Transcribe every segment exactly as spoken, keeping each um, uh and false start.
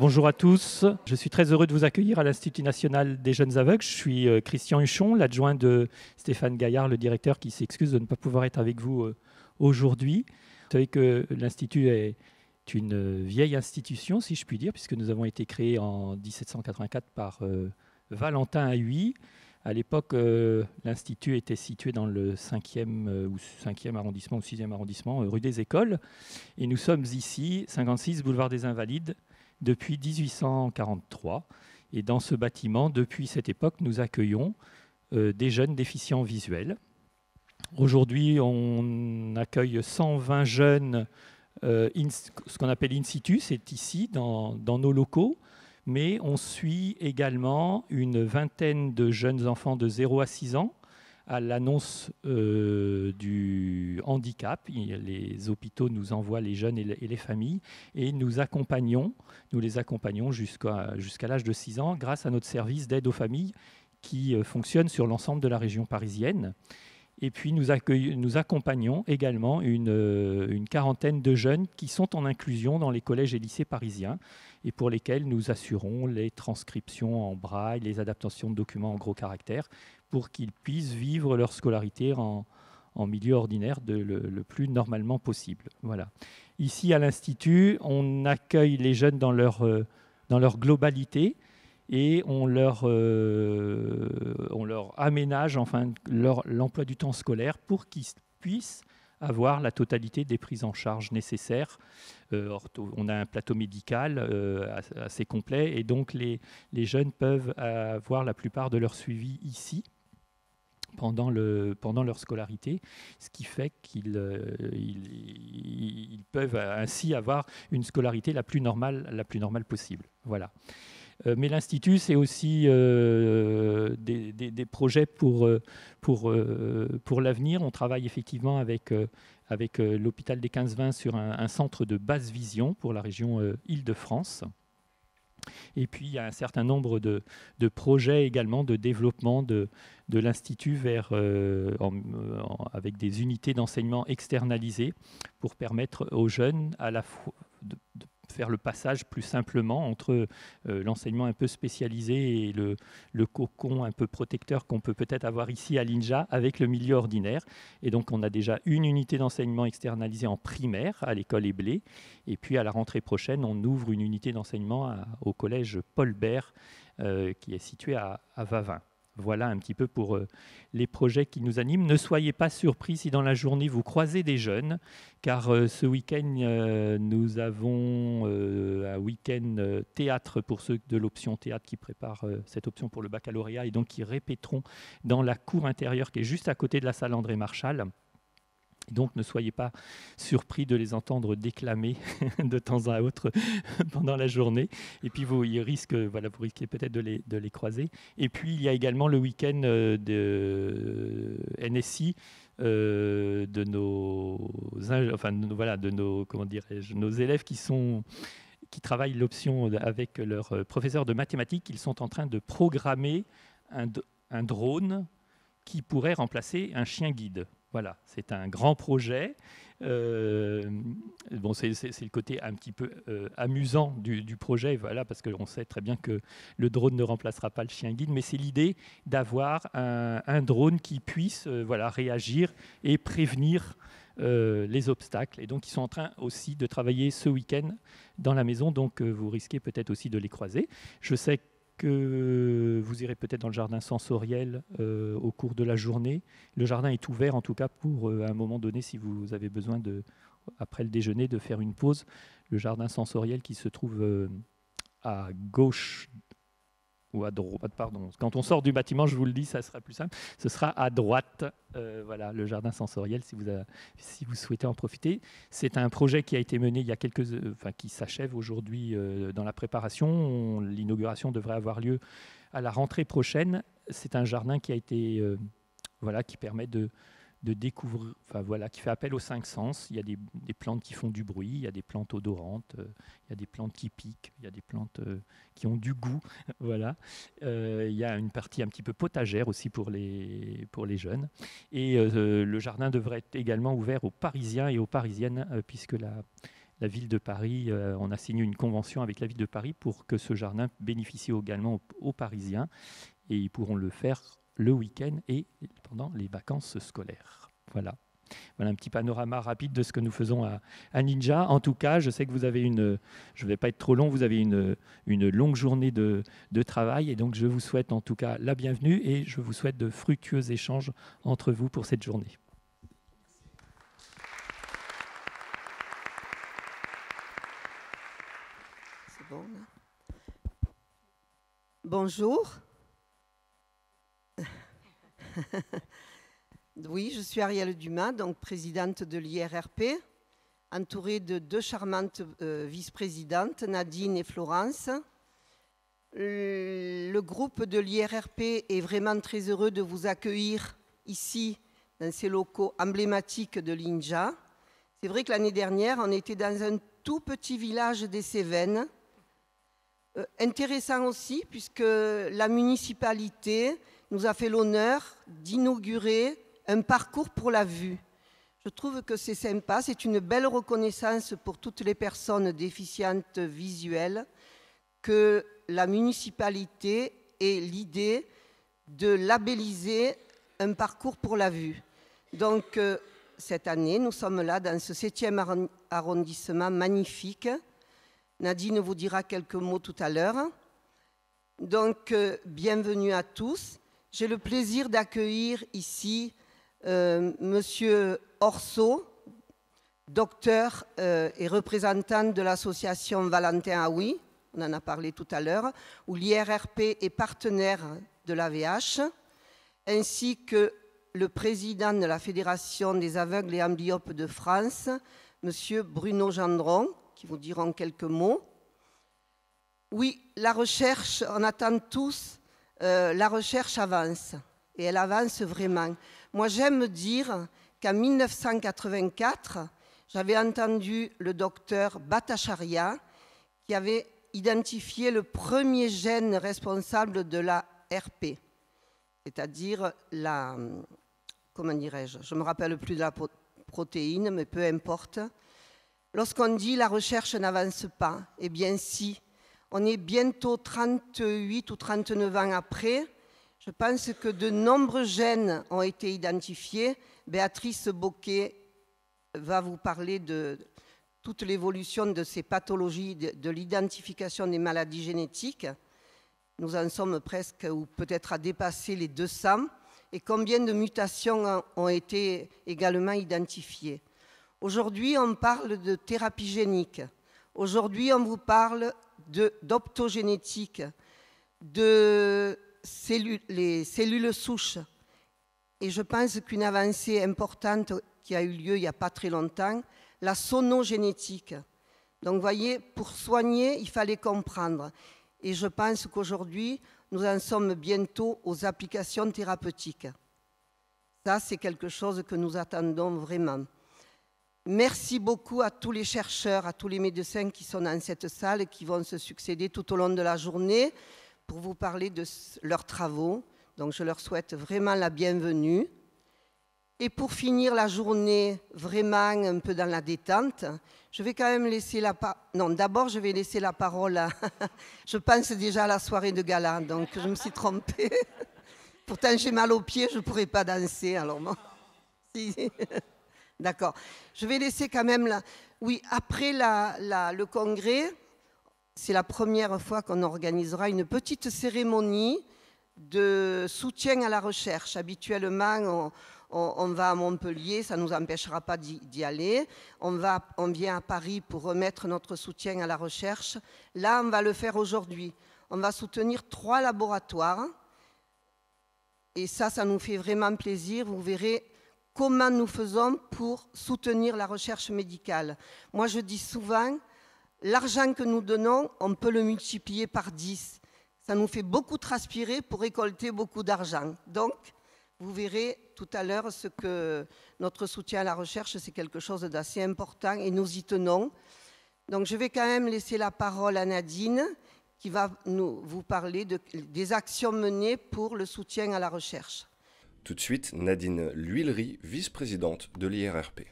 Bonjour à tous, je suis très heureux de vous accueillir à l'Institut National des Jeunes Aveugles. Je suis Christian Huchon, l'adjoint de Stéphane Gaillard, le directeur, qui s'excuse de ne pas pouvoir être avec vous aujourd'hui. Vous savez que l'Institut est une vieille institution, si je puis dire, puisque nous avons été créés en mille sept cent quatre-vingt-quatre par Valentin Haüy. À l'époque, l'Institut était situé dans le cinquième, ou cinquième arrondissement ou sixième arrondissement, rue des Écoles. Et nous sommes ici, cinquante-six boulevard des Invalides, depuis mille huit cent quarante-trois. Et dans ce bâtiment, depuis cette époque, nous accueillons euh, des jeunes déficients visuels. Aujourd'hui, on accueille cent vingt jeunes, euh, in, ce qu'on appelle in situ, c'est ici, dans, dans nos locaux. Mais on suit également une vingtaine de jeunes enfants de zéro à six ans. À l'annonce euh, du handicap, les hôpitaux nous envoient les jeunes et les familles et nous accompagnons, nous les accompagnons jusqu'à jusqu'à l'âge de six ans grâce à notre service d'aide aux familles qui fonctionne sur l'ensemble de la région parisienne. Et puis nous, nous accompagnons également une, une quarantaine de jeunes qui sont en inclusion dans les collèges et lycées parisiens et pour lesquels nous assurons les transcriptions en braille, les adaptations de documents en gros caractères pour qu'ils puissent vivre leur scolarité en, en milieu ordinaire de le, le plus normalement possible. Voilà. Ici à l'Institut, on accueille les jeunes dans leur, dans leur globalité. Et on leur, euh, on leur aménage enfin, leur, l'emploi du temps scolaire pour qu'ils puissent avoir la totalité des prises en charge nécessaires. Euh, on a un plateau médical euh, assez complet et donc les, les jeunes peuvent avoir la plupart de leur suivi ici pendant, le, pendant leur scolarité, ce qui fait qu'ils euh, ils, ils peuvent ainsi avoir une scolarité la plus normale, la plus normale possible. Voilà. Mais l'Institut, c'est aussi euh, des, des, des projets pour, pour, pour l'avenir. On travaille effectivement avec, avec l'hôpital des quinze vingt sur un, un centre de basse vision pour la région Île-de-France. Et puis, il y a un certain nombre de, de projets également de développement de, de l'Institut vers, euh, en, en, avec des unités d'enseignement externalisées pour permettre aux jeunes à la fois de, de faire le passage plus simplement entre euh, l'enseignement un peu spécialisé et le, le cocon un peu protecteur qu'on peut peut-être avoir ici à l'I N J A avec le milieu ordinaire. Et donc, on a déjà une unité d'enseignement externalisée en primaire à l'école Eblé. Et puis, à la rentrée prochaine, on ouvre une unité d'enseignement au collège Paul-Bert euh, qui est situé à, à Vavin. Voilà un petit peu pour euh, les projets qui nous animent. Ne soyez pas surpris si dans la journée vous croisez des jeunes, car euh, ce week-end, euh, nous avons euh, un week-end euh, théâtre pour ceux de l'option théâtre qui préparent euh, cette option pour le baccalauréat et donc qui répéteront dans la cour intérieure qui est juste à côté de la salle André Marchal. Donc ne soyez pas surpris de les entendre déclamer de temps à autre pendant la journée. Et puis vous, il risque, voilà, vous risquez peut-être de les, de les croiser. Et puis il y a également le week-end de N S I euh, de nos, enfin voilà, de nos, comment dirais-je, nos élèves qui sont qui travaillent l'option avec leur professeur de mathématiques. Ils sont en train de programmer un, un drone qui pourrait remplacer un chien guide. Voilà, c'est un grand projet. Euh, bon, c'est le côté un petit peu euh, amusant du, du projet, voilà, parce qu'on sait très bien que le drone ne remplacera pas le chien guide, mais c'est l'idée d'avoir un, un drone qui puisse euh, voilà, réagir et prévenir euh, les obstacles. Et donc, ils sont en train aussi de travailler ce week-end dans la maison, donc euh, vous risquez peut-être aussi de les croiser. Je sais que que vous irez peut-être dans le jardin sensoriel euh, au cours de la journée. Le jardin est ouvert en tout cas pour euh, à un moment donné, si vous avez besoin, de, après le déjeuner, de faire une pause. Le jardin sensoriel qui se trouve euh, à gauche ou à droite, pardon. Quand on sort du bâtiment, je vous le dis, ça sera plus simple. Ce sera à droite, euh, voilà, le jardin sensoriel, si vous, a, si vous souhaitez en profiter. C'est un projet qui a été mené il y a quelques... Enfin, qui s'achève aujourd'hui euh, dans la préparation. L'inauguration devrait avoir lieu à la rentrée prochaine. C'est un jardin qui a été... Euh, voilà, qui permet de... de découvrir, enfin voilà, qui fait appel aux cinq sens. Il y a des, des plantes qui font du bruit, il y a des plantes odorantes, euh, il y a des plantes qui piquent, il y a des plantes euh, qui ont du goût, voilà. Euh, il y a une partie un petit peu potagère aussi pour les, pour les jeunes. Et euh, le jardin devrait être également ouvert aux Parisiens et aux Parisiennes, euh, puisque la, la ville de Paris, euh, on a signé une convention avec la ville de Paris pour que ce jardin bénéficie également aux, aux Parisiens, et ils pourront le faire le week-end et pendant les vacances scolaires. Voilà. Voilà un petit panorama rapide de ce que nous faisons à, à Ninja. En tout cas, je sais que vous avez une, je ne vais pas être trop long, vous avez une, une longue journée de, de travail, et donc je vous souhaite en tout cas la bienvenue et je vous souhaite de fructueux échanges entre vous pour cette journée. C'est bon, là. Bonjour. Oui, je suis Arielle Dumas, donc présidente de l'I R R P, entourée de deux charmantes euh, vice-présidentes, Nadine et Florence. Le, le groupe de l'I R R P est vraiment très heureux de vous accueillir ici, dans ces locaux emblématiques de l'I N J A. C'est vrai que l'année dernière, on était dans un tout petit village des Cévennes. Euh, intéressant aussi, puisque la municipalité nous a fait l'honneur d'inaugurer un parcours pour la vue. Je trouve que c'est sympa, c'est une belle reconnaissance pour toutes les personnes déficientes visuelles que la municipalité ait l'idée de labelliser un parcours pour la vue. Donc cette année, nous sommes là dans ce septième arrondissement magnifique. Nadine vous dira quelques mots tout à l'heure. Donc bienvenue à tous. J'ai le plaisir d'accueillir ici Euh, Monsieur Orso, docteur euh, et représentant de l'association Valentin Haüy, on en a parlé tout à l'heure, où l'I R R P est partenaire de l'A V H, ainsi que le président de la Fédération des aveugles et amblyopes de France, Monsieur Bruno Gendron, qui vous diront quelques mots. Oui, la recherche, on attend tous, euh, la recherche avance, et elle avance vraiment. Moi, j'aime dire qu'en mille neuf cent quatre-vingt-quatre, j'avais entendu le docteur Batacharya qui avait identifié le premier gène responsable de la R P, c'est-à-dire la... Comment dirais-je? Je ne me rappelle plus de la protéine, mais peu importe. Lorsqu'on dit la recherche n'avance pas, eh bien si, on est bientôt trente-huit ou trente-neuf ans après. Je pense que de nombreux gènes ont été identifiés. Béatrice Bocquet va vous parler de toute l'évolution de ces pathologies, de, de l'identification des maladies génétiques. Nous en sommes presque, ou peut-être à dépasser les deux cents, et combien de mutations ont été également identifiées. Aujourd'hui, on parle de thérapie génique. Aujourd'hui, on vous parle d'optogénétique, de... Cellules, les cellules souches. Et je pense qu'une avancée importante qui a eu lieu il n'y a pas très longtemps, la sonogénétique. Donc, vous voyez, pour soigner, il fallait comprendre. Et je pense qu'aujourd'hui, nous en sommes bientôt aux applications thérapeutiques. Ça, c'est quelque chose que nous attendons vraiment. Merci beaucoup à tous les chercheurs, à tous les médecins qui sont dans cette salle et qui vont se succéder tout au long de la journée pour vous parler de leurs travaux. Donc je leur souhaite vraiment la bienvenue. Et pour finir la journée vraiment un peu dans la détente, je vais quand même laisser la parole... Non, d'abord je vais laisser la parole à... Je pense déjà à la soirée de gala, donc je me suis trompée. Pourtant j'ai mal aux pieds, je ne pourrais pas danser. Alors bon. Si. D'accord. Je vais laisser quand même... La... Oui, après la, la, le congrès... C'est la première fois qu'on organisera une petite cérémonie de soutien à la recherche. Habituellement, on, on, on va à Montpellier, ça ne nous empêchera pas d'y aller. On, va, on vient à Paris pour remettre notre soutien à la recherche. Là, on va le faire aujourd'hui. On va soutenir trois laboratoires. Et ça, ça nous fait vraiment plaisir. Vous verrez comment nous faisons pour soutenir la recherche médicale. Moi, je dis souvent... L'argent que nous donnons, on peut le multiplier par dix. Ça nous fait beaucoup transpirer pour récolter beaucoup d'argent. Donc, vous verrez tout à l'heure ce que notre soutien à la recherche, c'est quelque chose d'assez important et nous y tenons. Donc, je vais quand même laisser la parole à Nadine qui va nous, vous parler de, des actions menées pour le soutien à la recherche. Tout de suite, Nadine Lhuillery, vice-présidente de l'I R R P.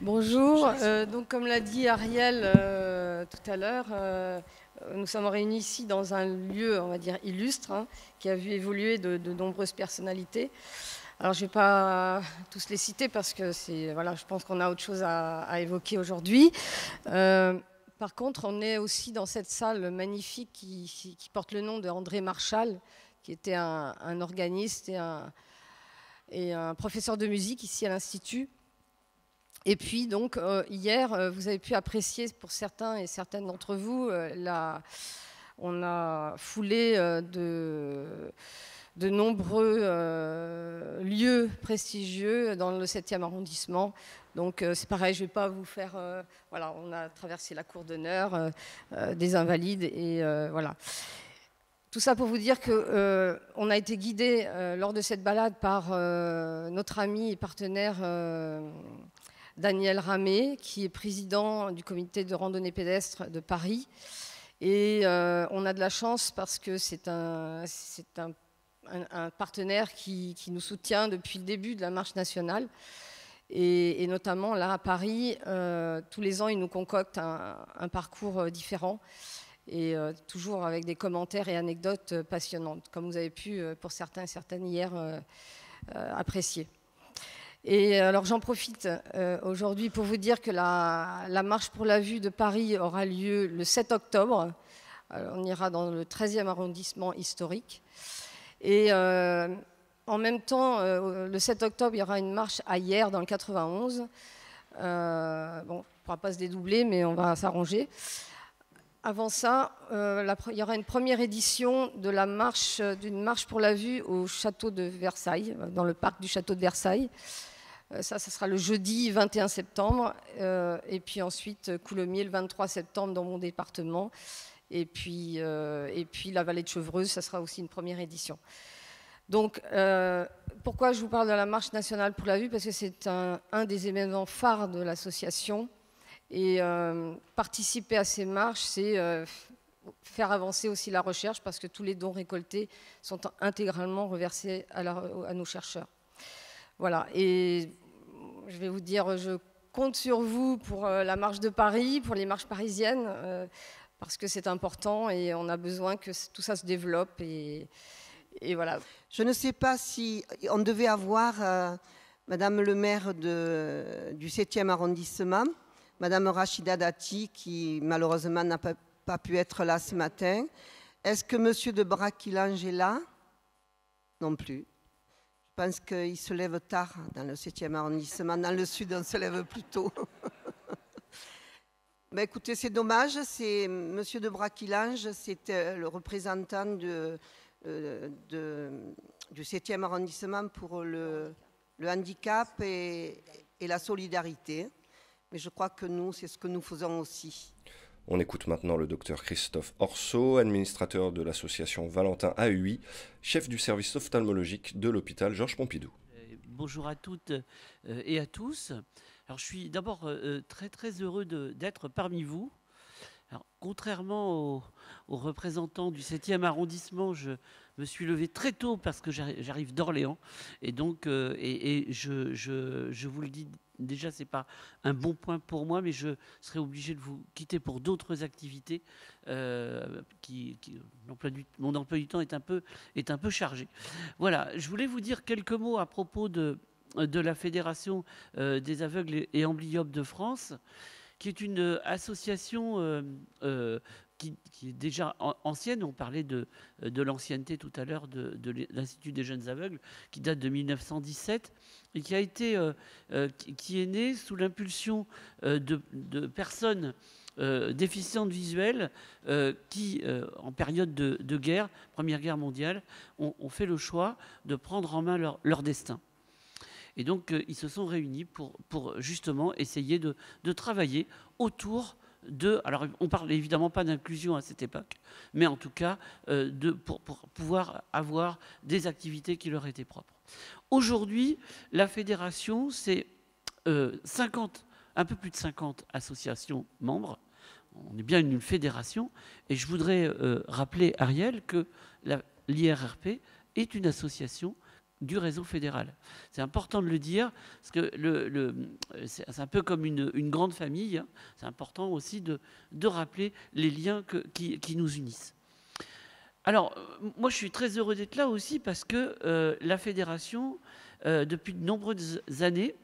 Bonjour. Euh, donc, comme l'a dit Arielle euh, tout à l'heure, euh, nous sommes réunis ici dans un lieu, on va dire, illustre, hein, qui a vu évoluer de, de nombreuses personnalités. Alors, je ne vais pas tous les citer parce que c'est, voilà, je pense qu'on a autre chose à, à évoquer aujourd'hui. Euh, Par contre, on est aussi dans cette salle magnifique qui, qui, qui porte le nom de André Marchal, qui était un, un organiste et un, et un professeur de musique ici à l'Institut. Et puis, donc, euh, hier, vous avez pu apprécier, pour certains et certaines d'entre vous, euh, la, on a foulé euh, de, de nombreux euh, lieux prestigieux dans le septième arrondissement. Donc euh, c'est pareil, je ne vais pas vous faire... Euh, voilà, on a traversé la cour d'honneur euh, euh, des Invalides et euh, voilà. Tout ça pour vous dire qu'on euh, a été guidés euh, lors de cette balade par euh, notre ami et partenaire euh, Daniel Ramé, qui est président du comité de randonnée pédestre de Paris. Et euh, on a de la chance parce que c'est un, c'est un, un, un partenaire qui, qui nous soutient depuis le début de la marche nationale. Et, et notamment là à Paris, euh, tous les ans, ils nous concoctent un, un parcours différent et euh, toujours avec des commentaires et anecdotes passionnantes, comme vous avez pu, pour certains et certaines hier, euh, euh, apprécier. Et alors j'en profite euh, aujourd'hui pour vous dire que la, la marche pour la vue de Paris aura lieu le sept octobre. Alors, on ira dans le treizième arrondissement historique. Et... Euh, En même temps, euh, le sept octobre, il y aura une marche à Hier, dans le quatre-vingt-onze. Euh, bon, on ne pourra pas se dédoubler, mais on va s'arranger. Avant ça, euh, la, il y aura une première édition de la marche, d'une marche pour la vue au château de Versailles, dans le parc du château de Versailles. Euh, ça, ça sera le jeudi vingt et un septembre. Euh, et puis ensuite, Coulommiers, le vingt-trois septembre, dans mon département. Et puis, euh, et puis la vallée de Chevreuse, ça sera aussi une première édition. Donc, euh, pourquoi je vous parle de la Marche nationale pour la vue? Parce que c'est un, un des événements phares de l'association. Et euh, participer à ces marches, c'est euh, faire avancer aussi la recherche, parce que tous les dons récoltés sont intégralement reversés à, la, à nos chercheurs. Voilà, et je vais vous dire, je compte sur vous pour euh, la Marche de Paris, pour les marches parisiennes, euh, parce que c'est important et on a besoin que tout ça se développe. Et... Et voilà. Je ne sais pas si on devait avoir euh, Madame le maire de, du septième arrondissement, Madame Rachida Dati, qui malheureusement n'a pas, pas pu être là ce matin. Est-ce que Monsieur de Braquilange est là? Non plus. Je pense qu'il se lève tard dans le septième arrondissement. Dans le sud, on se lève plus tôt. Ben écoutez, c'est dommage. Monsieur de Braquilange, c'était le représentant de... De, du septième arrondissement pour le, le handicap et, et la solidarité. Mais je crois que nous, c'est ce que nous faisons aussi. On écoute maintenant le docteur Christophe Orssaud, administrateur de l'association Valentin Haüy, chef du service ophtalmologique de l'hôpital Georges Pompidou. Bonjour à toutes et à tous. Alors, je suis d'abord très très heureux d'être parmi vous. Alors, contrairement aux, aux représentants du septième arrondissement, je me suis levé très tôt parce que j'arrive d'Orléans. Et donc, euh, et, et je, je, je vous le dis déjà, ce n'est pas un bon point pour moi, mais je serai obligé de vous quitter pour d'autres activités. Euh, qui, qui, mon emploi du temps est un peu, est un peu chargé. Voilà, je voulais vous dire quelques mots à propos de, de la Fédération euh, des aveugles et amblyopes de France, qui est une association euh, euh, qui, qui est déjà ancienne. On parlait de, de l'ancienneté tout à l'heure de, de l'Institut des jeunes aveugles, qui date de mille neuf cent dix-sept et qui a été, euh, euh, qui est née sous l'impulsion euh, de, de personnes euh, déficientes visuelles euh, qui, euh, en période de, de guerre, Première Guerre mondiale, ont, ont fait le choix de prendre en main leur, leur destin. Et donc, euh, ils se sont réunis pour, pour justement essayer de, de travailler autour de... Alors, on ne parle évidemment pas d'inclusion à cette époque, mais en tout cas, euh, de, pour, pour pouvoir avoir des activités qui leur étaient propres. Aujourd'hui, la fédération, c'est euh, un peu plus de cinquante associations membres. On est bien une fédération. Et je voudrais euh, rappeler, Arielle, que l'I R R P est une association du réseau fédéral. C'est important de le dire, parce que le, le, c'est un peu comme une, une grande famille, hein. C'est important aussi de, de rappeler les liens que, qui, qui nous unissent. Alors, moi, je suis très heureux d'être là aussi parce que euh, la fédération, euh, depuis de nombreuses années,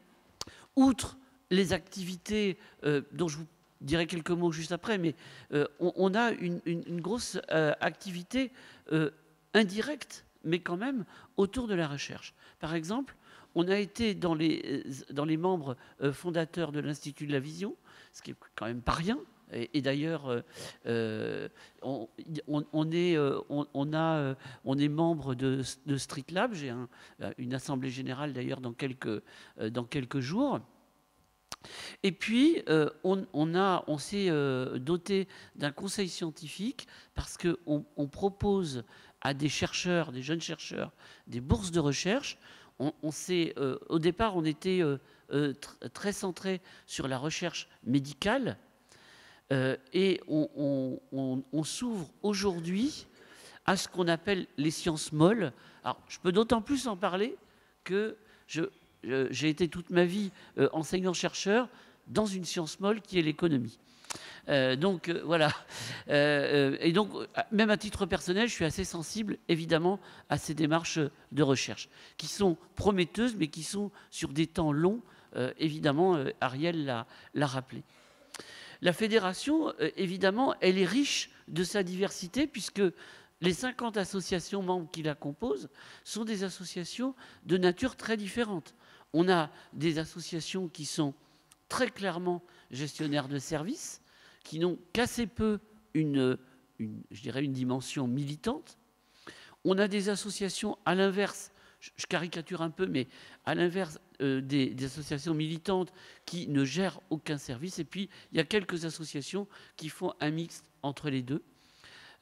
outre les activités euh, dont je vous dirai quelques mots juste après, mais euh, on, on a une, une, une grosse euh, activité euh, indirecte, mais quand même autour de la recherche. Par exemple, on a été dans les, dans les membres euh, fondateurs de l'Institut de la Vision, ce qui est quand même pas rien. Et, et d'ailleurs, euh, on, on, on, euh, on, on, euh, on est membre de, de Street Lab. J'ai un, une assemblée générale d'ailleurs dans quelques, euh, dans quelques jours. Et puis, euh, on, on, a, on s'est euh, doté d'un conseil scientifique parce qu'on on propose à des chercheurs, des jeunes chercheurs, des bourses de recherche. On, on s'est, euh, au départ, on était euh, euh, tr- très centré sur la recherche médicale. Euh, et on, on, on, on s'ouvre aujourd'hui à ce qu'on appelle les sciences molles. Alors, je peux d'autant plus en parler que je, je, j'ai été toute ma vie euh, enseignant-chercheur dans une science molle qui est l'économie. Euh, donc, euh, voilà. Euh, et donc, même à titre personnel, je suis assez sensible, évidemment, à ces démarches de recherche qui sont prometteuses, mais qui sont sur des temps longs. Euh, évidemment, euh, Arielle l'a, l'a rappelé. La fédération, évidemment, elle est riche de sa diversité puisque les cinquante associations membres qui la composent sont des associations de nature très différente. On a des associations qui sont très clairement gestionnaires de services, qui n'ont qu'assez peu une, une, je dirais une dimension militante. On a des associations à l'inverse, je caricature un peu, mais à l'inverse, euh, des, des associations militantes qui ne gèrent aucun service. Et puis, il y a quelques associations qui font un mix entre les deux.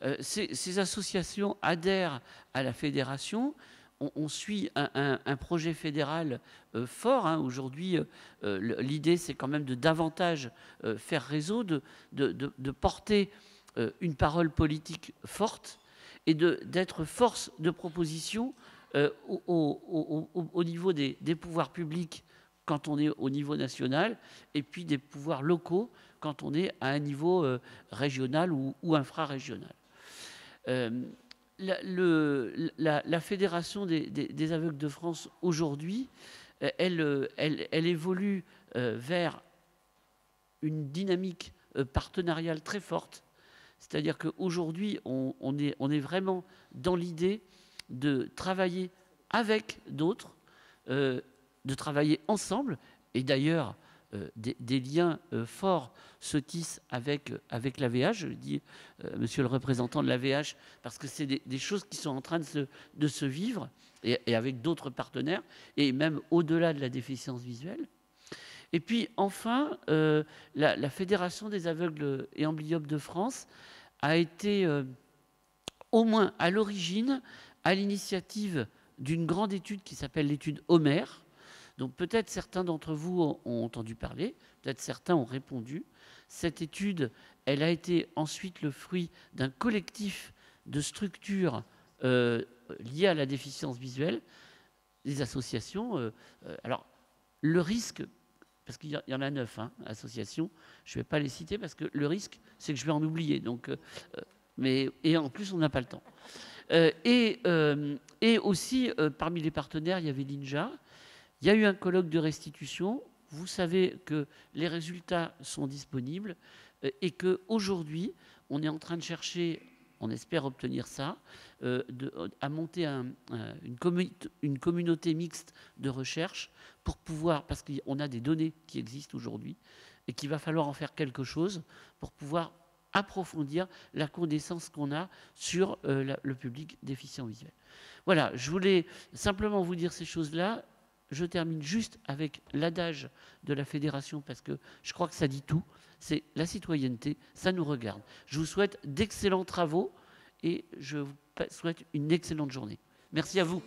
Euh, ces, ces associations adhèrent à la fédération. On, on suit un, un, un projet fédéral euh, fort. Hein. Aujourd'hui, euh, l'idée, c'est quand même de davantage euh, faire réseau, de, de, de, de porter euh, une parole politique forte et d'être force de proposition Euh, au, au, au, au niveau des, des pouvoirs publics quand on est au niveau national et puis des pouvoirs locaux quand on est à un niveau euh, régional ou, ou infrarégional. Euh, la, le, la, la Fédération des, des, des aveugles de France aujourd'hui, elle, elle, elle évolue euh, vers une dynamique euh, partenariale très forte, c'est-à-dire qu'aujourd'hui on, on, est, on est vraiment dans l'idée de travailler avec d'autres, euh, de travailler ensemble. Et d'ailleurs, euh, des, des liens euh, forts se tissent avec, avec l'A V H. Je dis, euh, monsieur le représentant de l'A V H, parce que c'est des, des choses qui sont en train de se, de se vivre, et, et avec d'autres partenaires, et même au-delà de la déficience visuelle. Et puis, enfin, euh, la, la Fédération des aveugles et amblyopes de France a été, euh, au moins à l'origine, à l'initiative d'une grande étude qui s'appelle l'étude Omer, dont peut-être certains d'entre vous ont entendu parler, peut-être certains ont répondu. Cette étude, elle a été ensuite le fruit d'un collectif de structures euh, liées à la déficience visuelle, des associations. Euh, euh, alors, le risque, parce qu'il y en a neuf, hein, associations, je ne vais pas les citer parce que le risque, c'est que je vais en oublier. Donc, euh, mais, et en plus, on n'a pas le temps. Euh, et, euh, et aussi, euh, parmi les partenaires, il y avait l'I N J A. Il y a eu un colloque de restitution. Vous savez que les résultats sont disponibles euh, et qu'aujourd'hui, on est en train de chercher, on espère obtenir ça, euh, de, à monter un, un, une, commun- une communauté mixte de recherche pour pouvoir, parce qu'on a des données qui existent aujourd'hui et qu'il va falloir en faire quelque chose pour pouvoir approfondir la connaissance qu'on a sur euh, la, le public déficient visuel. Voilà, je voulais simplement vous dire ces choses-là. Je termine juste avec l'adage de la fédération parce que je crois que ça dit tout. C'est la citoyenneté, ça nous regarde. Je vous souhaite d'excellents travaux et je vous souhaite une excellente journée. Merci à vous.